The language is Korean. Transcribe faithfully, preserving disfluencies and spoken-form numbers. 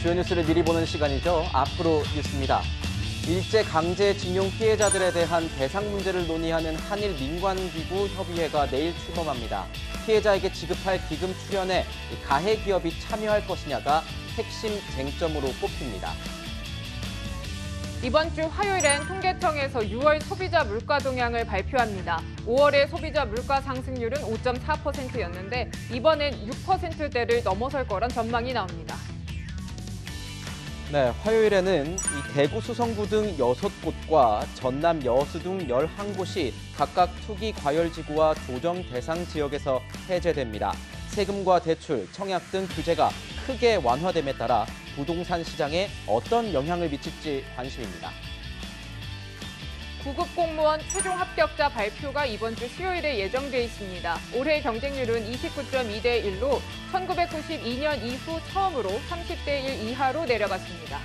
주요 뉴스를 미리 보는 시간이죠. 앞으로 뉴스입니다. 일제강제징용 피해자들에 대한 배상 문제를 논의하는 한일 민관기구 협의회가 내일 출범합니다. 피해자에게 지급할 기금 출연에 가해 기업이 참여할 것이냐가 핵심 쟁점으로 꼽힙니다. 이번 주 화요일엔 통계청에서 유월 소비자 물가 동향을 발표합니다. 오월의 소비자 물가 상승률은 오 점 사 퍼센트였는데 이번엔 육 퍼센트대를 넘어설 거란 전망이 나옵니다. 네, 화요일에는 이 대구 수성구 등 여섯 곳과 전남 여수 등 열한 곳이 각각 투기 과열지구와 조정 대상 지역에서 해제됩니다. 세금과 대출, 청약 등 규제가 크게 완화됨에 따라 부동산 시장에 어떤 영향을 미칠지 관심입니다. 구급 공무원 최종 합격자 발표가 이번 주 수요일에 예정돼 있습니다. 올해 경쟁률은 이십구 점 이 대 일로 천구백구십이 년 이후 처음으로 삼십 대 일 이하로 내려갔습니다.